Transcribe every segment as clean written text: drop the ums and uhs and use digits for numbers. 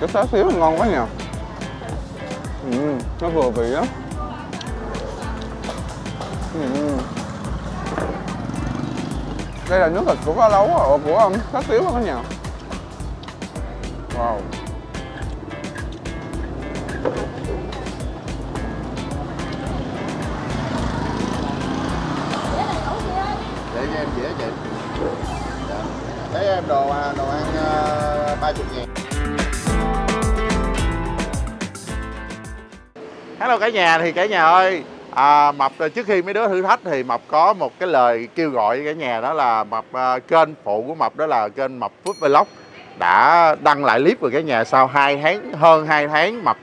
Cái xá xíu ngon quá nhờ. Nó vừa vị lắm. Đây là nước thịt của cá lấu của xá xíu luôn đó nhờ. Wow. Để em dĩa chị. Đấy em đồ ăn 30.000. Hello cả nhà, thì cả nhà ơi, Mập trước khi mấy đứa thử thách thì Mập có một cái lời kêu gọi cả nhà, đó là Mập kênh phụ của Mập đó là kênh Mập Food Vlog đã đăng lại clip rồi cả nhà. Sau hơn 2 tháng Mập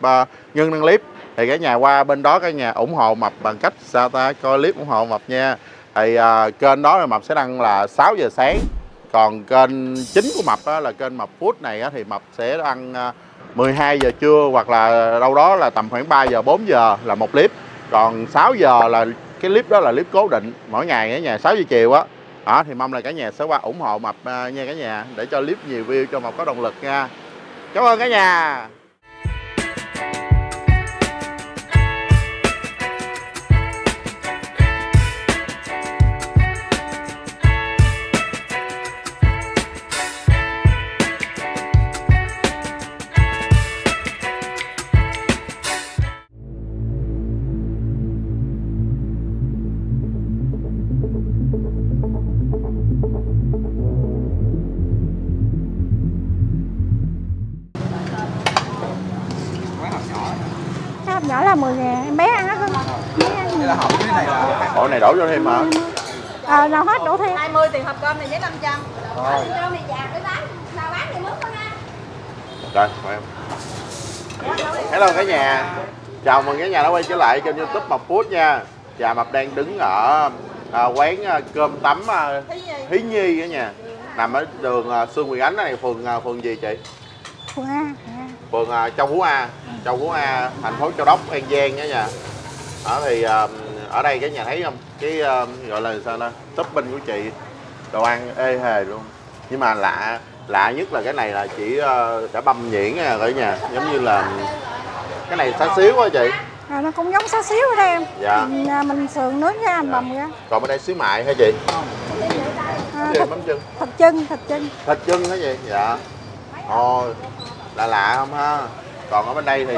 ngưng đăng clip thì cả nhà qua bên đó cả nhà ủng hộ Mập bằng cách sao ta, coi clip ủng hộ Mập nha. Thì kênh đó là Mập sẽ đăng là 6 giờ sáng, còn kênh chính của Mập là kênh Mập Food này thì Mập sẽ đăng 12 giờ trưa hoặc là đâu đó là tầm khoảng 3 giờ 4 giờ là một clip, còn 6 giờ là cái clip đó là clip cố định mỗi ngày cả nhà, 6 giờ chiều á. Đó thì mong là cả nhà sẽ qua ủng hộ Mập nha cả nhà, để cho clip nhiều view cho Mập có động lực nha. Cảm ơn cả nhà. Nhỏ là 10.000, em bé ăn đó không? Bộ này đổ vô thêm hả? Nào hết đổ thêm. 20 tiền hộp cơm này với 500. Rồi. Cơm này già cái bán, nào bán thì mướn thôi ha. Rồi, mời em. Hello cả nhà. Chào mừng cả nhà đã quay trở lại kênh YouTube Mập Food nha. Dạ, Mập đang đứng ở quán Cơm Tấm Thuý Nhi cả nhà. Nằm ở đường Sương Nguyệt Ánh này, phường gì chị? Phường A. Phường Châu Phú A, thành phố Châu Đốc, An Giang nha nhà. Đó thì ở đây cái nhà thấy không, cái gọi là sao đó, topping của chị đồ ăn ê hề luôn. Nhưng mà lạ nhất là cái này là chị đã băm nhuyễn nha cả nhà, giống như là cái này xá xíu quá chị. Nó cũng giống xá xíu đó em. Dạ. Mình sườn nướng ra, mình bầm ra. Còn bên đây xíu mại hả chị? Thịt chân hả chị? Dạ. Ồ. Lạ không ha. Còn ở bên đây thì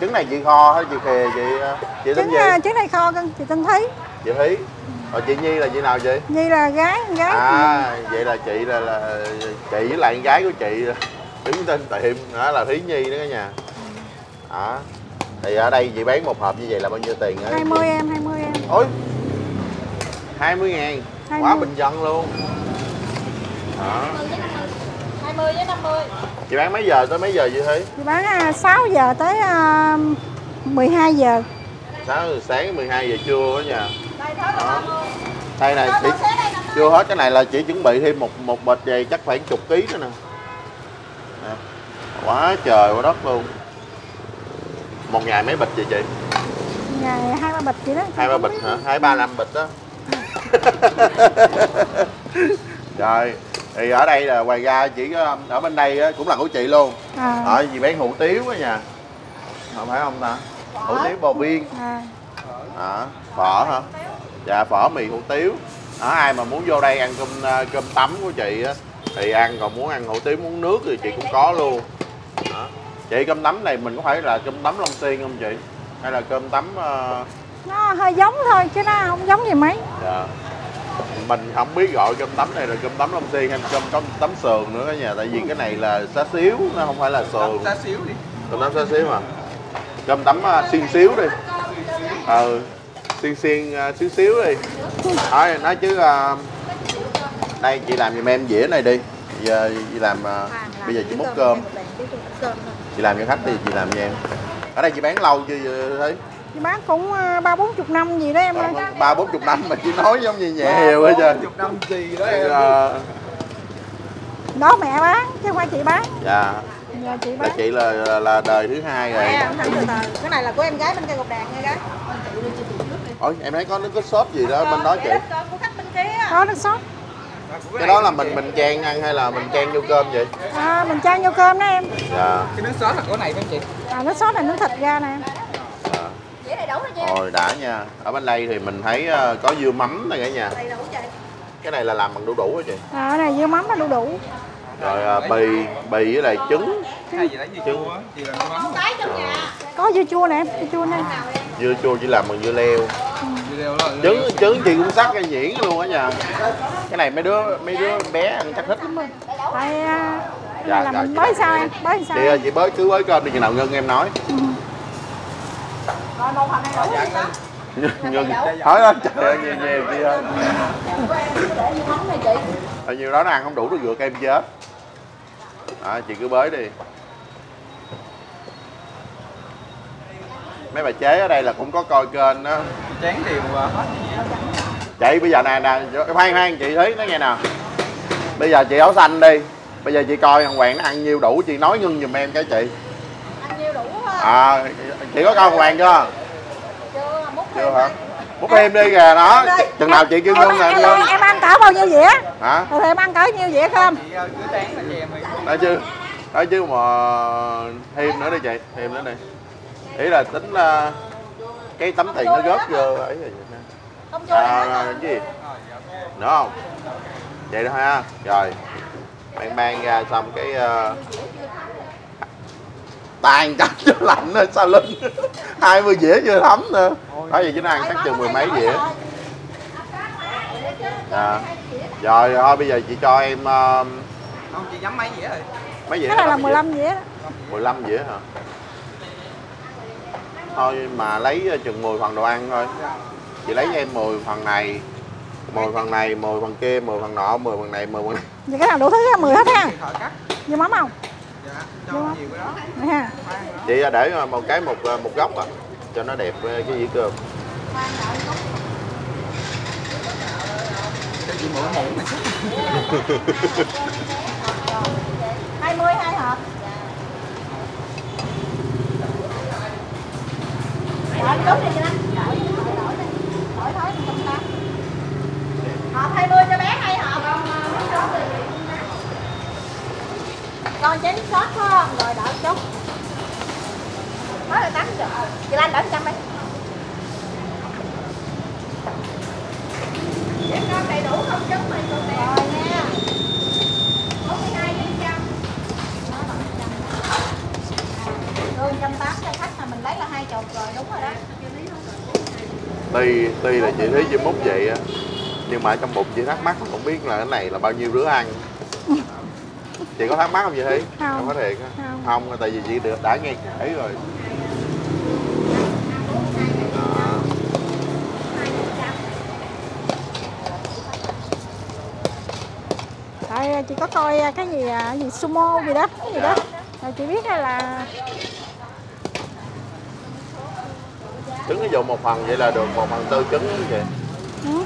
trứng này chị kho hả chị Khề, chị tên gì? Trứng này kho cưng, chị tên Thúy. Chị Thúy. Rồi chị Nhi là chị nào chị? Nhi là gái. À vậy là chị là chị với lại con gái của chị đứng tên tiệm đó là Thúy Nhi đó cả nhà. Đó. Thì ở đây chị bán một hộp như vậy là bao nhiêu tiền hả? 20 em. Ôi. 20.000. Quá bình dân luôn. Đó. 20 với 50. Chị bán mấy giờ tới mấy giờ vậy Thúy? Chị bán 6 giờ tới 12 giờ. 6 giờ sáng 12 giờ trưa đó nha. Đây này chị chưa hết, cái này là chị chuẩn bị thêm một bịch về chắc khoảng 10 kg nữa nè. Quá trời quá đất luôn. Một ngày mấy bịch vậy chị? Ngày 2-3 bịch chị đó. 2-3 bịch hả? 2-3-5 bịch đó. Trời. Thì ở đây là ngoài ra chỉ ở bên đây cũng là của chị luôn. Ở chị bán hủ tiếu đó nha. Không phải không ta? Hủ tiếu bò biên. Phở hả? Dạ phở mì hủ tiếu. Ai mà muốn vô đây ăn cơm tấm của chị á thì ăn, còn muốn ăn hủ tiếu muốn nước thì chị cũng có luôn. Đó. Chị cơm tấm này mình có phải là cơm tấm Long Xuyên không chị? Hay là cơm tấm nó hơi giống thôi chứ nó không giống gì mấy. Dạ. Mình không biết gọi cơm tấm này là cơm tấm Long Xuyên hay cơm tấm sườn nữa cả nhà, tại vì cái này là xá xíu, nó không phải là sườn. Xá xíu đi. Cơm tấm xá xíu mà. Cơm tấm xiên xíu đi. Xiên xíu đi. Thôi nói chứ đây chị làm giùm em dĩa này đi. Giờ chị làm bây giờ chị múc cơm. Chị làm cho khách đi, chị làm cho em. Ở đây chị bán lâu chưa thấy? Chị bán cũng 30-40 năm gì đó em ơi. 30-40 năm mà chị nói giống như nhẹ hiều hết trơn. 40-50 năm gì đó em. Đó mẹ bán chứ không phải chị bán. Dạ. Nhờ chị bán. Là chị là đời thứ hai rồi. Em thẳng từ từ. Cái này là của em gái bên cây Cục Đàn nha gái. Ôi em thấy có nước cốt sốt gì đó bên đó chị. Có nước sốt. Cái đó là mình chan ăn hay là mình chan vô cơm vậy? À, mình chan vô cơm đó em. Dạ. Cái nước sốt là của này mấy chị? À, nước sốt là nước thịt ra nè em. Rồi đã nha. Ở bên đây thì mình thấy có dưa mắm này cả nhà. Cái này là làm bằng đu đủ hả chị? À, cái này dưa mắm là đu đủ. Rồi bì với lại trứng. Trứng có dưa chua nè em, dưa chua nè. Dưa chua chỉ làm bằng dưa leo. Trứng chị cũng sắc cái nhuyễn luôn á nha. Cái này mấy đứa bé ăn chắc thích. Tại dạ, là mình bới sao em, bới sao? Thì chị bới cứ bới cơm đi, chừng nào Ngân em nói. Ngân hỏi lên trời nhiều chị ơi. Tại nhiều đó nó ăn không đủ nó gượt em chết. À, chị cứ bới đi. Mấy bà chế ở đây là cũng có coi kênh đó. Chán điều hết. Chị bây giờ nè, khoan chị thấy nó nghe nè. Bây giờ chị áo xanh đi. Bây giờ chị coi thằng Hoàng nó ăn nhiêu đủ, chị nói Ngưng giùm em cái chị. Ăn nhiêu đủ thôi. À, chị có coi thằng Hoàng chưa? Chưa, múc thêm hả? Múc thêm đi kìa đó. Chừng nào chị kêu Ngưng nè. Em ăn cỡ bao nhiêu dĩa? Hả? Rồi em ăn cỡ nhiêu dĩa không? Chị ơi, cứ tán là chị em đi. Đó chứ mà thêm nữa đi chị, thêm nữa đi. Ý là tính là cái tấm tiền nó góp vô ấy rồi nè. À, cái gì? Nữa không? Vậy đó ha. Rồi. Bạn mang ra xong cái tàn cắt cho lạnh ở sau lưng. 20 dĩa chưa thấm nữa. Nói gì chứ nó ăn chắc chừng mười mấy dĩa. À. Rồi thôi bây giờ chị cho em không chị nhắm mấy dĩa rồi. Mấy dĩa? Cái này là 15 dĩa. 15 dĩa hả? Thôi mà lấy chừng 10 phần đồ ăn thôi. Chị lấy cho em 10 phần này, 10 phần này, 10 phần kia, 10 phần nọ, 10 phần này, 10 phần này. Vậy cái nào đủ thứ á, 10 hết ha. Dưa mắm không? Dạ, cho nhiều cái đó. Ha. Chị để một góc à, cho nó đẹp cái dĩa cơm. Chị mượn hũ này. 20 hai hộp. Đổi đúng đi chị Linh. Đổi thôi, không ta. Hộp 20 cho bé hay hộp. Con chén sốt không? Rồi đợi chút. Nói là 8 giờ. Chị Linh đợi 100 đi. Để con đầy đủ không chứ mày còn đẹp. Rồi nha. 42 cho 100. Rồi 180 cho khách mà mình lấy là 2 chục rồi đúng rồi đó. Tuy là chị thấy dưa múc vậy á, nhưng mà trong bụng chị thắc mắc không biết là cái này là bao nhiêu đứa ăn. Chị có thắc mắc không vậy Thi? Không có thiệt á. Không, tại vì chị được đã nghe kể rồi. À. Tại chị có coi cái gì sumo gì đó, cái gì đó. Rồi chị biết là trứng nó dùng một phần vậy là được 1/4 trứng đó chị. Ừ.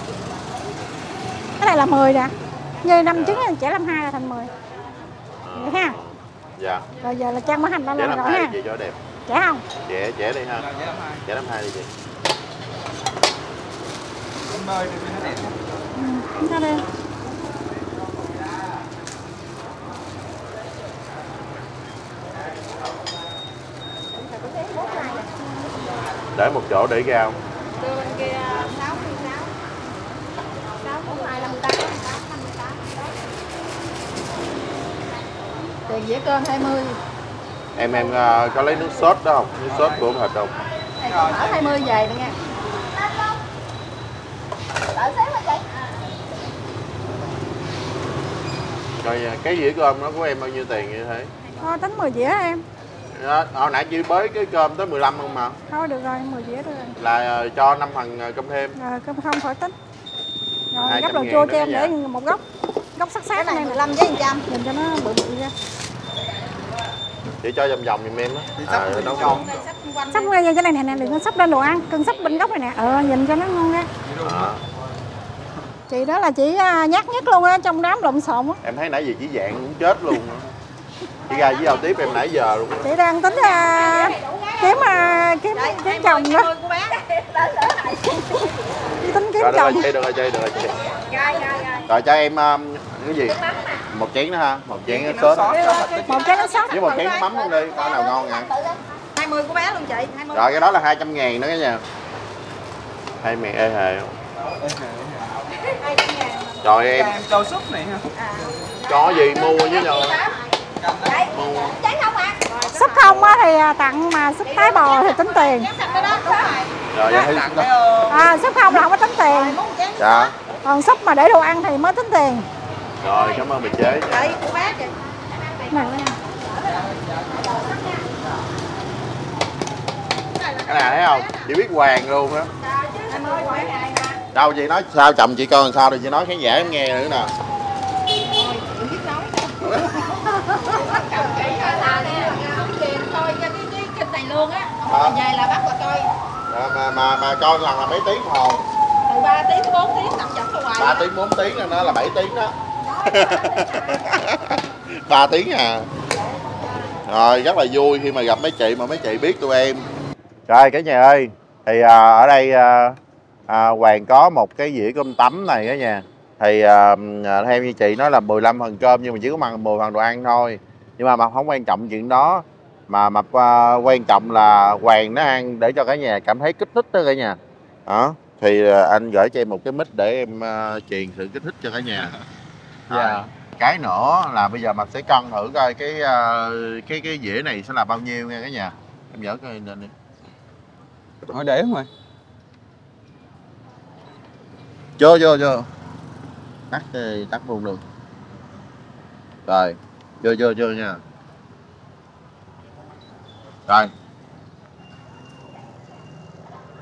Cái này là 10 nè. Như 5 dạ. Trứng thì trẻ làm 2 là thành 10. Vậy ha. Dạ. Rồi giờ là trang món hành đã lên rồi ha. Chị cho đẹp. Trẻ không? Trẻ đi ha. Trẻ làm 2 đi chị. Mời đi nó đẹp. Ừ, nó đi. Để một chỗ để ra không? Đưa bên kia 66. 62 58, 58. Tiền dĩa cơm 20. Em có lấy nước sốt đó không? Nước sốt của thịt không? Này có mở 20 về đi nha. Đợi xíu mà chị. Rồi cái dĩa cơm đó của em bao nhiêu tiền như thế? Thôi tính 10 dĩa em. Hồi nãy chị bới cái cơm tới 15 không mà. Thôi được rồi, 10 dĩa được rồi. Là cho 5 phần cơm thêm. Cơm không khỏi tính. Rồi gấp đồ chua cho em để một góc sắc này 15 với 100. Nhìn cho nó bự ra. Chị cho vòng giùm em đó. Nó ngon. Sắp ra cho này nè, đừng có sắp lên đồ ăn, cần sắp bên góc này nè. Nhìn cho nó ngon ra. Chị đó là chỉ nhát nhất luôn á, trong đám lộn xộn á. Em thấy nãy giờ chỉ dạng cũng chết luôn. Chị ra với giao tiếp em nãy giờ luôn. Chị đang tính kiếm chồng đó. Chị tính kiếm chồng. Được rồi chị. Rồi cho em cái gì? Một chén nữa ha, một chén sốt. Một chén nước sốt. Với một chén mắm luôn đi, coi nào ngon nha. 20 của bé luôn chị, 20. Rồi cái đó là 200.000 nữa cả nhà. 20 ê hề không? Trời em cho súp này hả? Cho gì mua với nhau. Mua. Súp không á thì tặng, mà súp tái bò thì tính tiền. Rồi vậy thấy súp không là không có tính tiền. Dạ. Còn súp mà để đồ ăn thì mới tính tiền. Rồi cảm ơn bà chế. Đấy của bác kìa. Cái này thấy không? Chị biết hoàng luôn á. Đâu chị nói sao chồng chị coi sao rồi chị nói khán giả em nghe nữa nè. Mà coi lần là mấy tiếng hồ? Từ 3 tiếng tới 4 tiếng nằm chậm ngoài. 3 tiếng 4 tiếng là nó là 7 tiếng đó. 3 tiếng à. Rồi rất là vui khi mà gặp mấy chị mà mấy chị biết tụi em. Rồi cả nhà ơi, thì ở đây Hoàng có một cái dĩa cơm tấm này đó nha. Thì theo như chị nói là 15 phần cơm nhưng mà chỉ có bằng 10 phần đồ ăn thôi. Nhưng mà không quan trọng chuyện đó. Mà Mập quan trọng là Hoàng nó ăn để cho cả nhà cảm thấy kích thích đó cả nhà. Đó, thì anh gửi cho em một cái mic để em truyền sự kích thích cho cả nhà. Dạ. Cái nữa là bây giờ Mập sẽ cân thử coi cái dĩa này sẽ là bao nhiêu nha cả nhà. Em dỡ coi lên đi. Hỏi để không rồi. Chưa. Tắt thì tắt luôn được. Rồi, chưa nha. Rồi.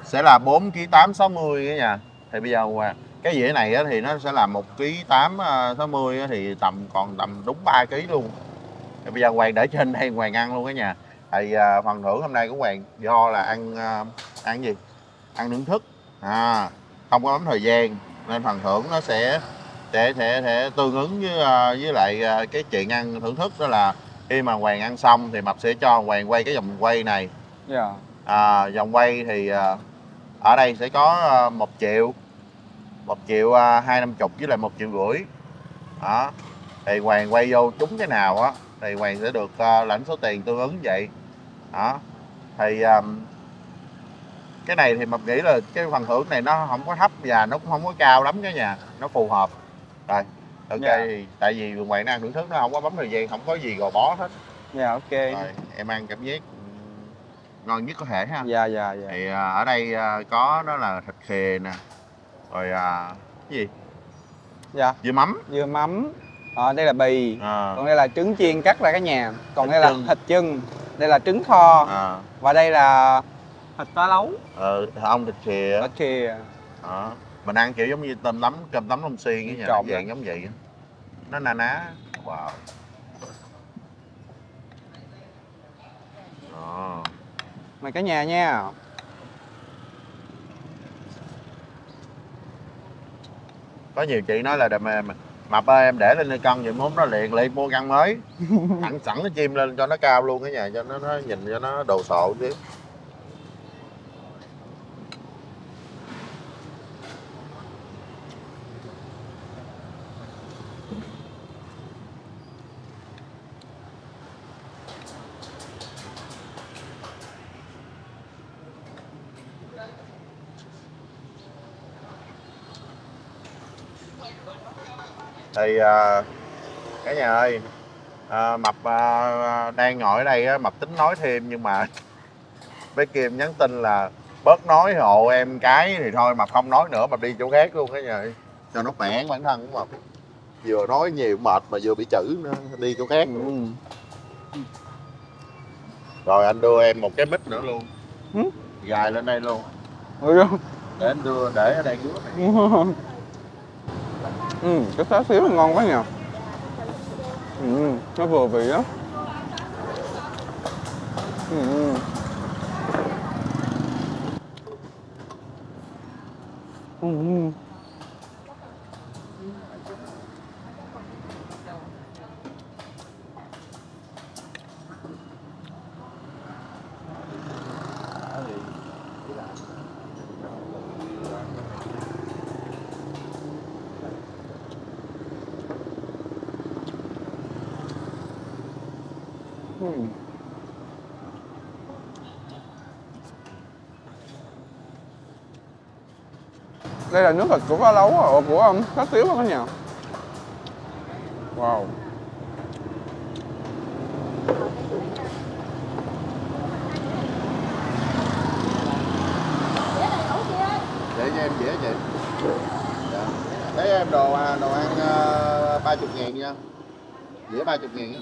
Sẽ là 4,860 cả nhà. Thì bây giờ cái dĩa này thì nó sẽ là 1,860 thì tầm còn tầm đúng 3 kg luôn. Thì bây giờ Hoàng để trên đây Hoàng ăn luôn cả nhà. Thì phần thưởng hôm nay của Hoàng do là ăn gì? Ăn thưởng thức. À, không có lắm thời gian nên phần thưởng nó sẽ tương ứng với lại cái chuyện ăn thưởng thức, đó là khi mà Hoàng ăn xong thì Mập sẽ cho Hoàng quay cái vòng quay này. Dạ. Vòng quay thì ở đây sẽ có 1 triệu 250 với lại 1,5 triệu. Đó. Thì Hoàng quay vô trúng cái nào á thì Hoàng sẽ được lãnh số tiền tương ứng vậy. Đó. Thì cái này thì Mập nghĩ là cái phần thưởng này nó không có thấp và nó cũng không có cao lắm cả nhà, nó phù hợp. Rồi. Ok, yeah. Tại vì ngoài nó ăn thưởng thức nó không có bấm thời gian, không có gì gò bó hết. Dạ, yeah, ok. Rồi, em ăn cảm giác ngon nhất có thể ha. Dạ, dạ, dạ. Thì ở đây có đó là thịt khề nè. Rồi cái gì? Dạ. Yeah. Dưa mắm. Dưa mắm. Đây là bì. Còn đây là trứng chiên cắt ra cái nhà. Còn trứng đây là thịt chân. Đây là trứng kho. Và đây là thịt tá lấu. Không, thịt khề. Thịt khề. Mình ăn kiểu giống như cơm tấm Long Xuyên cái nhà nó dạng giống vậy. Nó na ná. Wow. Mày cả nhà nha. Có nhiều chị nói là đầm em Mập ơi em để lên đây cân giùm hôm đó liền mua căn mới. Ăn sẵn cái chim lên cho nó cao luôn cả nhà, cho nó nhìn cho nó đồ sộ chứ. Thì cả nhà ơi, Mập đang ngồi ở đây, Mập tính nói thêm nhưng mà bé Kim nhắn tin là bớt nói hộ em cái, thì thôi Mập không nói nữa, Mập đi chỗ khác luôn cả nhà, cho nó khỏe bản thân của Mập. Vừa nói nhiều mệt mà vừa bị chữ nữa, đi chỗ khác nữa. Rồi anh đưa em một cái mic nữa luôn. Gài lên đây luôn. Để anh đưa, để ở đây trước. Cái xá xíu này ngon quá nhờ. Nó vừa vị á. Đây là nước thịt của cá lấu à, của cá tiếu không cả nhà. Wow. Để cho em dĩa chị. Thấy em đồ ăn 30.000 nha. Dĩa 30.000 nha.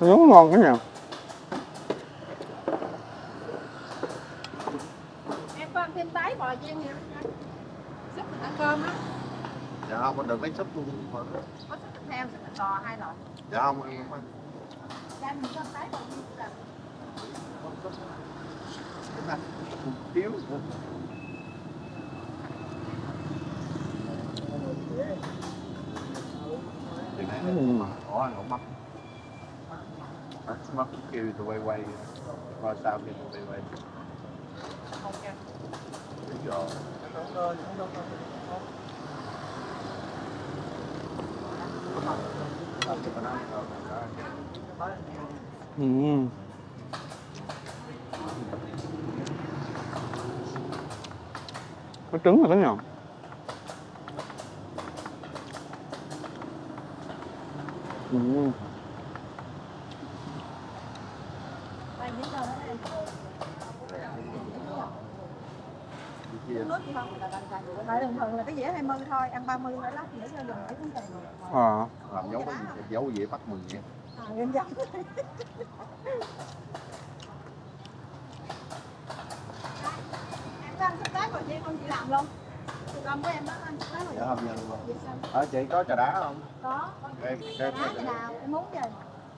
Đúng ngon cả nhà. Thêm tái bò cho em nha. Súp mình ăn cơm á. Dạ không, con đừng lấy súp luôn. Có súp thịt heo, súp thịt bò, hai loại. Dạ không, em ăn. Dạ mình cho tái bò cho em. Con súp. Súp ăn. Thiếu. Ủa, ăn ổng mắm. Mắm kêu tụi quay quay. Coi sao kêu tụi quay quay. Không nha. Có trứng rồi đó nhờ. Là cái dĩa 20 thôi, ăn 30 nữa lát nữa cho dùng cái cũng cần. Làm dấu cái dấu dĩa bắt mừng vậy. Em dấu. Em ăn súp cá rồi chị, con chị làm luôn. Chị làm với em đó ăn súp cá rồi. Dạ hầm giờ luôn. Ở chị có trà đá không? Có. Em nào em muốn gì?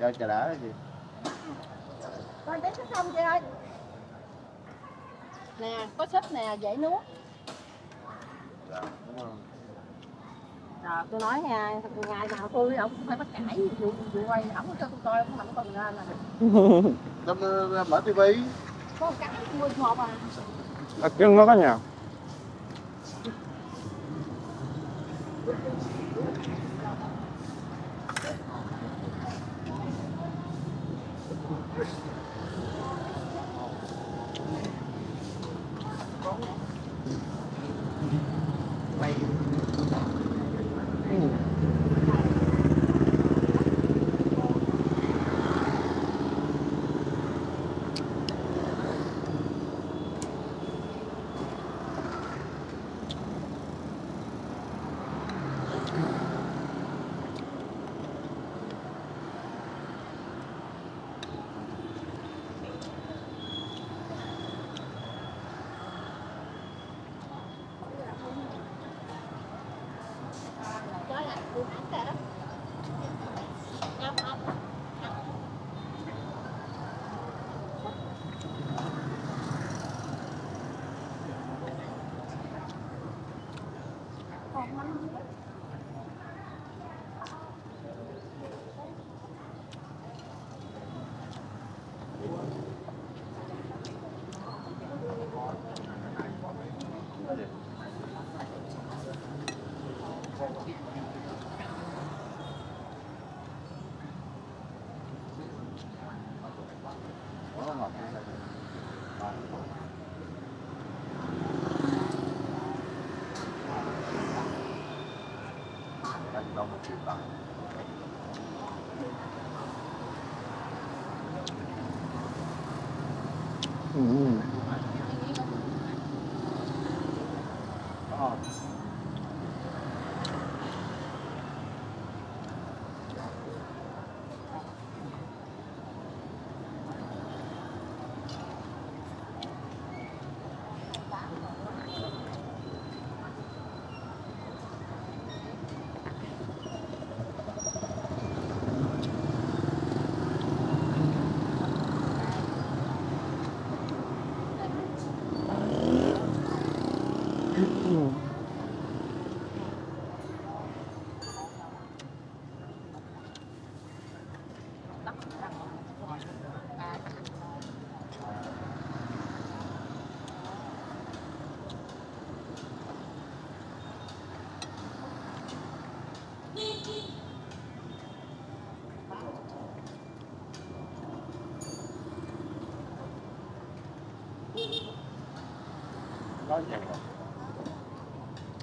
Cho trà đá gì? Con biết súp không chị ơi? Nè, có súp nè, dễ nuốt. Dạ, đúng không? Rồi, tôi nói nha, ngày nào tôi ổng cũng phải bắt cãi vụ quay ổng cho tôi coi, ổng không cần lên là mở tivi. Có một cắn nguyên một à. À chân nó có nhà.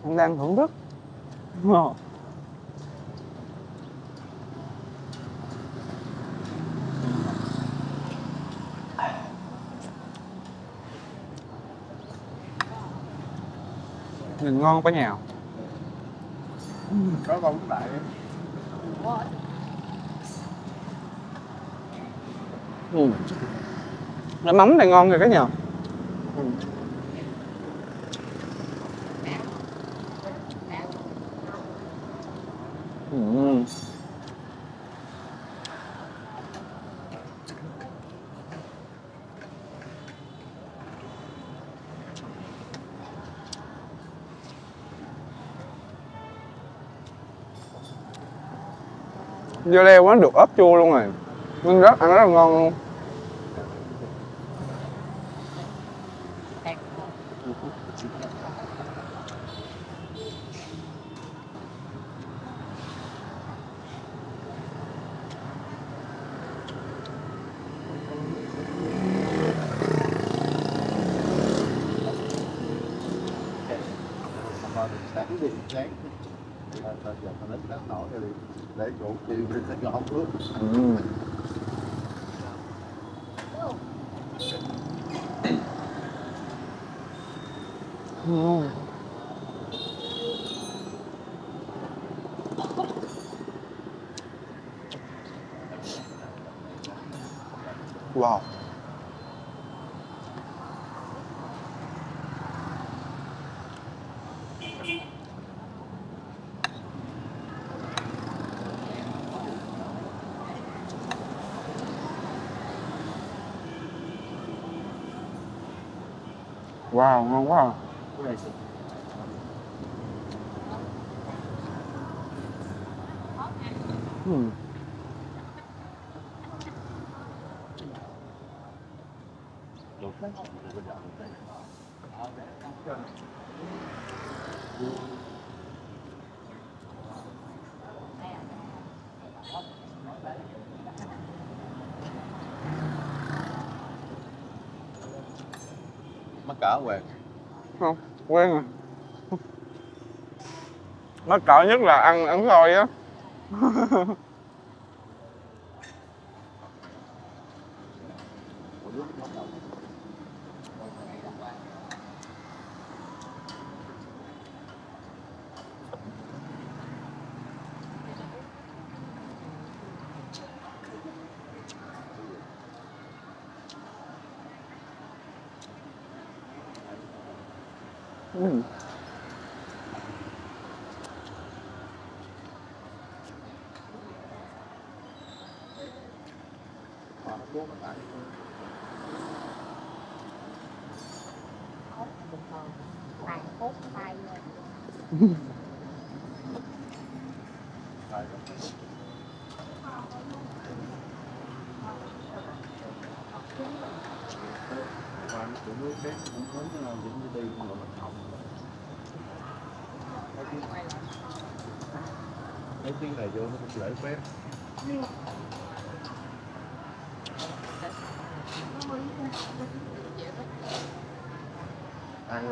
Anh đang thưởng thức. Nhìn ngon quá nhào. Có con cũng đại. Cái mắm này ngon rồi cái nhào. Dưa leo quá được ớp chua luôn rồi. Nên rất ăn rất là ngon luôn. Wow. Wow, ngon quá. Mắc cỡ quen không? Quen rồi. Mắc cỡ nhất là ăn thôi á. Mấy tiếng này vô nó cũng lễ phép. Ăn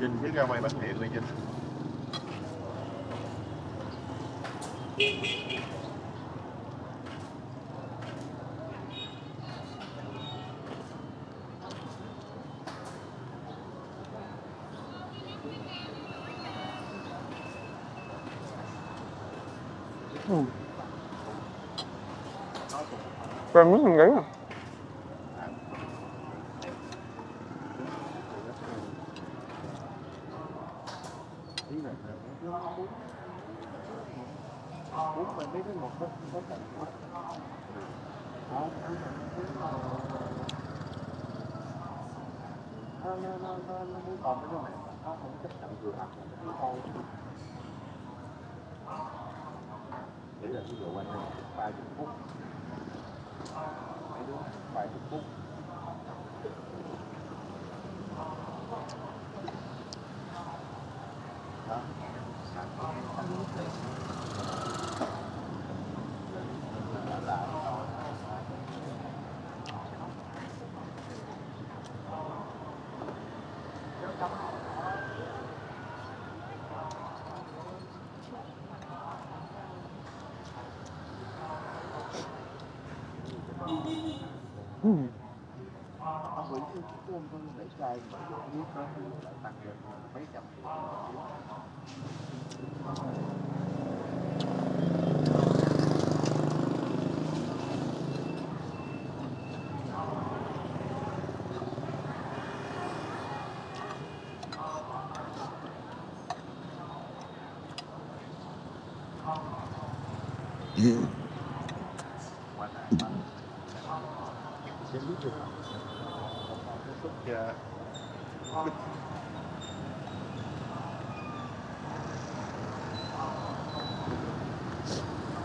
Dinh phía ra ngoài bắt điện này Dinh. Còn miếng hành gãy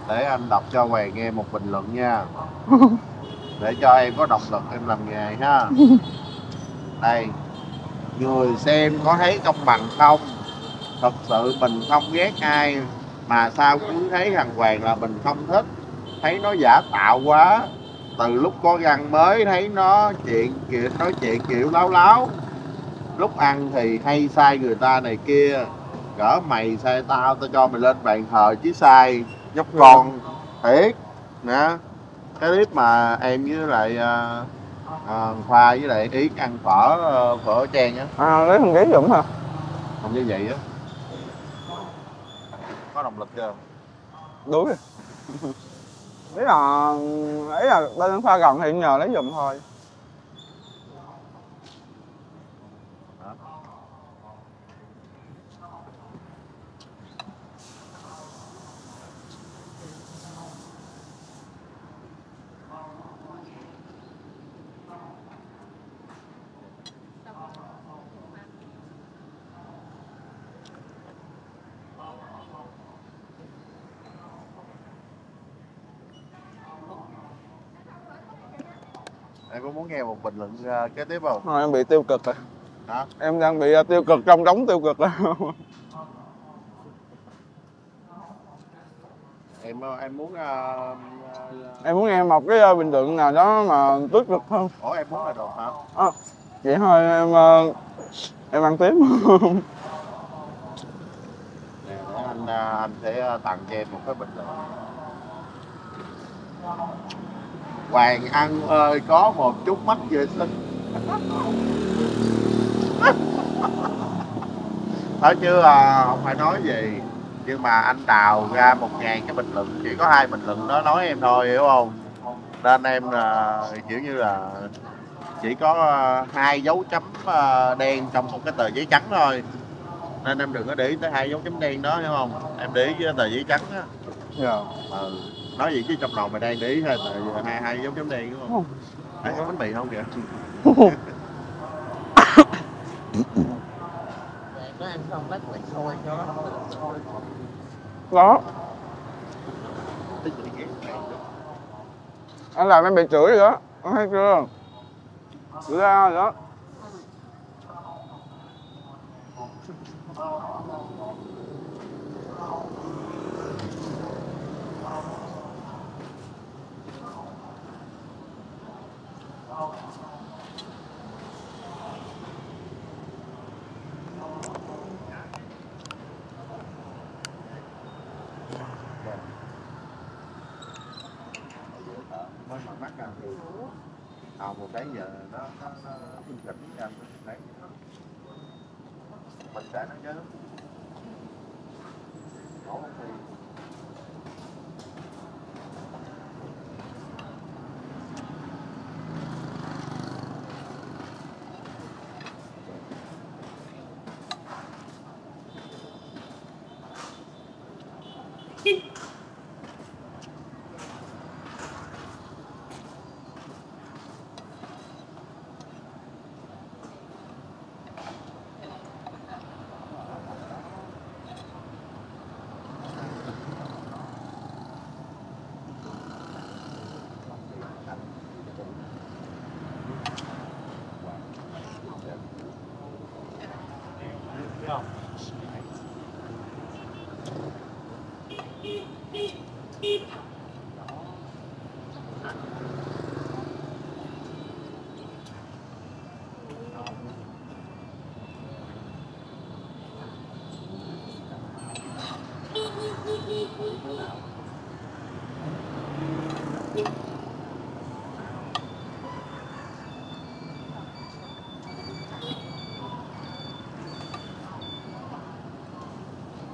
Để anh đọc cho Hoàng nghe một bình luận nha. Để cho em có động lực em làm nghề ha. Đây, người xem có thấy công bằng không? Thật sự mình không ghét ai, mà sao cứ thấy thằng Hoàng là mình không thích, thấy nó giả tạo quá. Từ lúc có găng mới thấy nó nói chuyện kiểu láo láo, lúc ăn thì hay sai người ta này kia. Gỡ mày sai tao, tao cho mày lên bàn thờ chứ sai nhóc con. Thiệt nè, cái clip mà em với lại Khoa với lại Yến ăn phở Trang á, lấy thằng ghế dũng hả? Không như vậy á, có động lực chưa? Đúng rồi. Ý là lên Khoa gần thì nhờ lấy dùm thôi. Em có muốn nghe một bình luận kế tiếp không? Em bị tiêu cực rồi. Hả? Em đang bị tiêu cực trong đống tiêu cực rồi. Em muốn nghe một cái bình luận nào đó mà tích cực hơn. Ủa em muốn là đồ hả? Vậy thôi em ăn tiếp. Nè, anh sẽ tặng cho em một cái bình luận. Hoàng ăn ơi có một chút mắt vệ sinh. Thôi chứ không phải nói gì, nhưng mà anh đào ra 1000 cái bình luận, chỉ có 2 bình luận đó nói em thôi, hiểu không? Nên em là kiểu như là chỉ có 2 dấu chấm đen trong một cái tờ giấy trắng thôi, nên em đừng có để ý tới 2 dấu chấm đen đó, hiểu không? Em để ý với tờ giấy trắng á. Nói gì chứ trong lòng mày đang để ý thôi, tại 2 dấu chấm đen, đúng không? Anh có bánh mì không kìa? Em không lát quẹt thôi cho nó thôi. Đó. Anh làm em bị chửi rồi đó. Anh thấy chưa? Chửi ra rồi đó. Một cái giờ nó bình tĩnh nha, đấy mình sẽ nó chứ có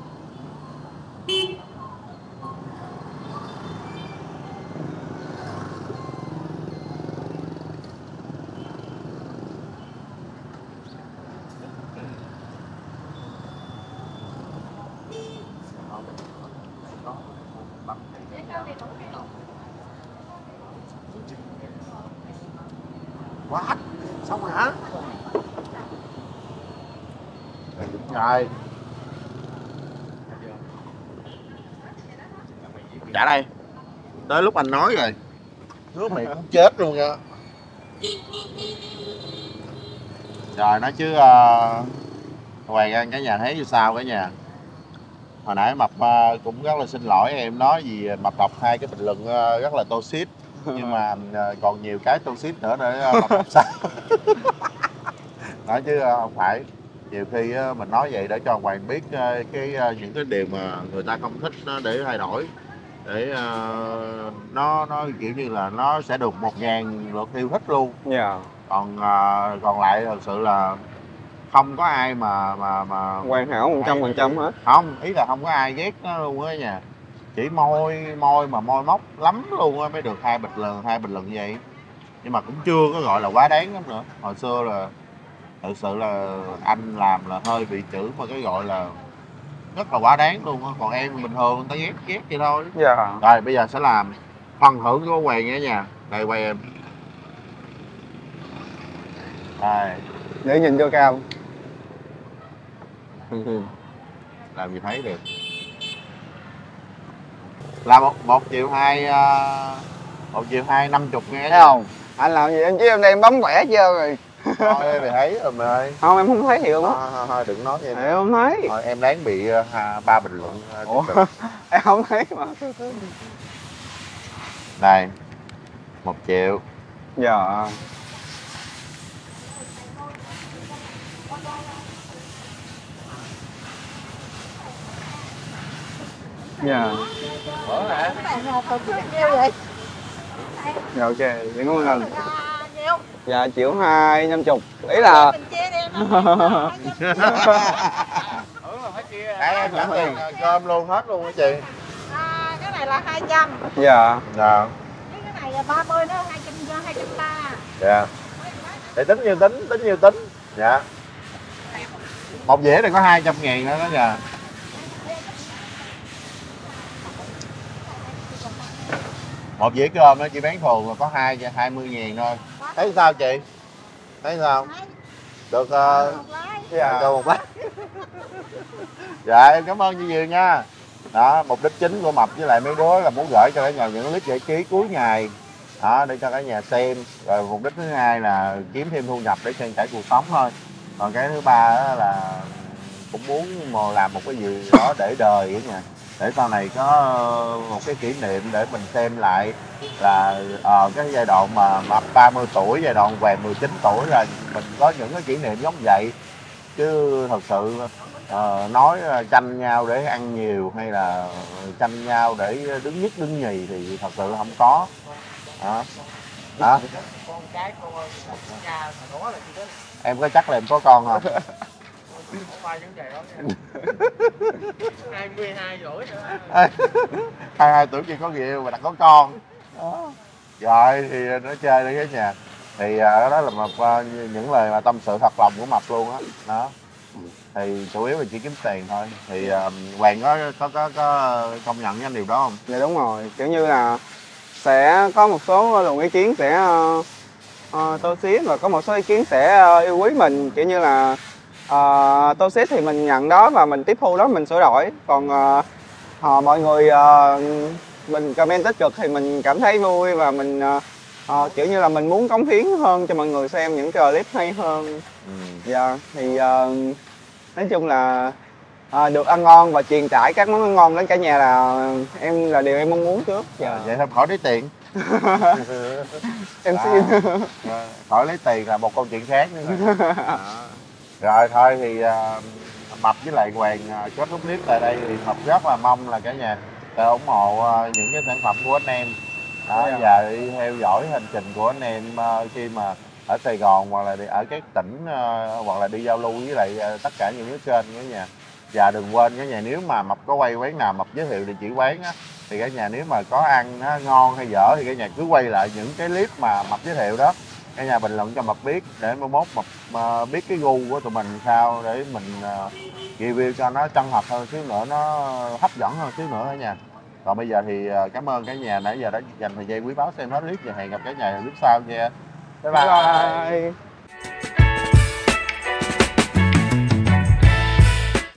thì quá xong rồi hả? Rồi. Dạ đây. Tới lúc anh nói rồi. Nước mày cũng chết luôn nha. Rồi nói chứ Hoàng ăn cả nhà thấy như sao cả nhà. Hồi nãy Mập cũng rất là xin lỗi em, nói gì Mập đọc 2 cái bình luận rất là toxic. Nhưng mà còn nhiều cái toxic nữa để Mập đọc sao. Nói chứ không phải. Nhiều khi mình nói vậy để cho Hoàng biết những cái điều mà người ta không thích nó để thay đổi. Để nó kiểu như là nó sẽ được 1000 lượt yêu thích luôn. Còn lại thật sự là không có ai mà hoàn hảo 100% hết. Không, ý là không có ai ghét nó luôn á nha. Chỉ môi móc lắm luôn á mới được 2 bình luận vậy. Nhưng mà cũng chưa có gọi là quá đáng lắm nữa. Hồi xưa là thực sự là anh làm là hơi bị chữ mà cái gọi là rất là quá đáng luôn á. Còn em bình thường người ta ghét vậy thôi. Rồi bây giờ sẽ làm phần thưởng của Hoàng nha nha. Đây quay em. Đây. Để nhìn cho cao. Làm gì thấy được. Là 1 triệu 2 1 triệu 2 50 nghe thấy không? Anh làm gì em chứ em đang bấm quẻ chưa rồi. Thôi em thấy rồi mày ơi. Không em không thấy hiểu á. Thôi thôi đừng nói vậy. Em không thấy. Thôi em đáng bị ba bình luận. Ủa? Em không thấy mà. Này 1 triệu. Dạ. Dạ. Ủa hả? Vậy? Dạ ok, để có lần. Dạ 1 triệu 250. Ý là mình chia đi em. Em trả tiền cơm luôn hết luôn hả chị? À, cái này là 200. Dạ. Dạ. Cái này là 30 nữa, 200 230. Dạ. Để tính nhiêu tính. Dạ. Một dĩa này có 200.000 nữa đó nha. Một dĩa cơm nó chỉ bán thù mà có 20.000 thôi. Thấy sao chị? Thấy sao? Được cho một lát. Dạ em cảm ơn chị nhiều nha. Đó, mục đích chính của Mập với lại mấy đứa là muốn gửi cho cả nhà những clip giải trí cuối ngày. Đó, để cho cả nhà xem. Rồi mục đích thứ hai là kiếm thêm thu nhập để trang trải cuộc sống thôi. Còn cái thứ ba đó là cũng muốn làm một cái gì đó để đời cả nhà. Để sau này có một cái kỷ niệm để mình xem lại là cái giai đoạn mà Mập 30 tuổi, giai đoạn về 19 tuổi là mình có những cái kỷ niệm giống vậy. Chứ thật sự nói tranh nhau để ăn nhiều hay là tranh nhau để đứng nhất đứng nhì thì thật sự không có. Hả? Em có chắc là em có con không? 22 tuổi nữa. 22 tuổi kia có người yêu mà đã có con. Đó. Rồi thì nó chơi đi cả nhà. Thì đó là một những lời mà tâm sự thật lòng của Mập luôn á. Đó. Thì chủ yếu là chỉ kiếm tiền thôi. Thì Hoàng có công nhận với anh điều đó không? Dạ đúng rồi, kiểu như là sẽ có một số luồng ý kiến sẽ tô xía và có một số ý kiến sẽ yêu quý mình, kiểu như là tô xít thì mình nhận đó và mình tiếp thu đó, mình sửa đổi. Còn mọi người mình comment tích cực thì mình cảm thấy vui và mình kiểu như là mình muốn cống hiến hơn cho mọi người xem những clip hay hơn. Dạ thì nói chung là được ăn ngon và truyền tải các món ăn ngon đến cả nhà là em là điều em mong muốn trước. Dạ. Vậy thôi khỏi lấy tiền. Em xin khỏi lấy tiền là một câu chuyện khác nữa. Rồi thôi thì Mập với lại Hoàng kết thúc clip tại đây. Thì Mập rất là mong là cả nhà sẽ ủng hộ những cái sản phẩm của anh em và đi theo dõi hành trình của anh em khi mà ở Sài Gòn hoặc là ở các tỉnh hoặc là đi giao lưu với lại tất cả những cái kênh cả nhà. Và đừng quên cả nhà, nếu mà Mập có quay quán nào Mập giới thiệu địa chỉ quán á, thì cả nhà nếu mà có ăn ngon hay dở thì cả nhà cứ quay lại những cái clip mà Mập giới thiệu đó, cả nhà bình luận cho Mập biết để mai mốt Mập biết cái gu của tụi mình sao để mình review cho nó chân thật hơn xíu nữa, nó hấp dẫn hơn xíu nữa cả nhà. Còn bây giờ thì cảm ơn cả nhà nãy giờ đã dành thời gian quý báu xem hết clip và hẹn gặp cả nhà clip sau nha. Bye bye.